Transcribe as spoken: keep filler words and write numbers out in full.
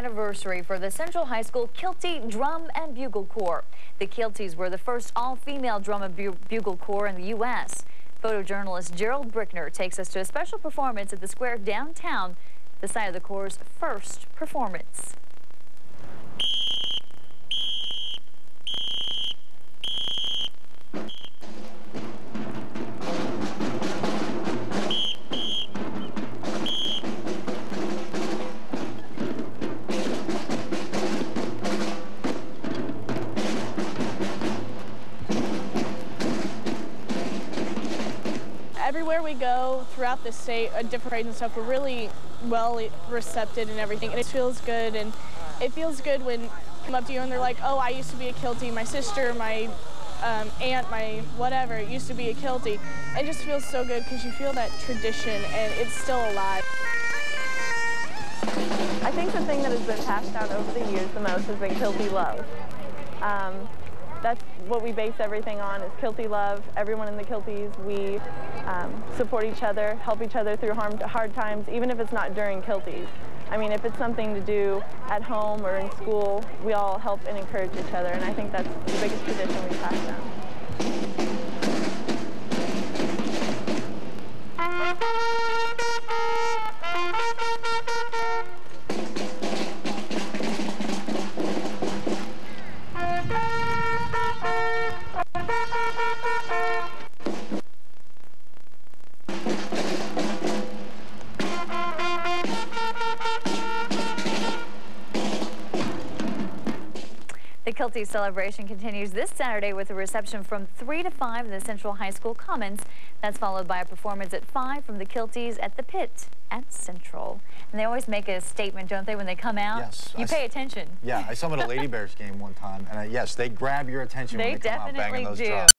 anniversary for the Central High School Kiltie Drum and Bugle Corps. The Kilties were the first all-female drum and bu bugle corps in the U S Photojournalist Gerald Brickner takes us to a special performance at the square downtown, the site of the Corps' first performance. Everywhere we go throughout the state, uh, different parades and stuff, we're really well receptive and everything, and it feels good. And it feels good when they come up to you and they're like, oh, I used to be a Kiltie, my sister, my um, aunt, my whatever, it used to be a Kiltie. It just feels so good because you feel that tradition and it's still alive. I think the thing that has been passed down over the years the most has been Kiltie love. Um, That's what we base everything on, is Kiltie love. Everyone in the Kilties, we um, support each other, help each other through hard, hard times, even if it's not during Kilties. I mean, if it's something to do at home or in school, we all help and encourage each other, and I think that's the biggest tradition we pass down. The Kiltie celebration continues this Saturday with a reception from three to five in the Central High School Commons. That's followed by a performance at five from the Kilties at the Pit at Central. And they always make a statement, don't they, when they come out? Yes. You I pay attention. Yeah, I saw them at a Lady Bears game one time, and I, yes, they grab your attention they when they come out banging those drums.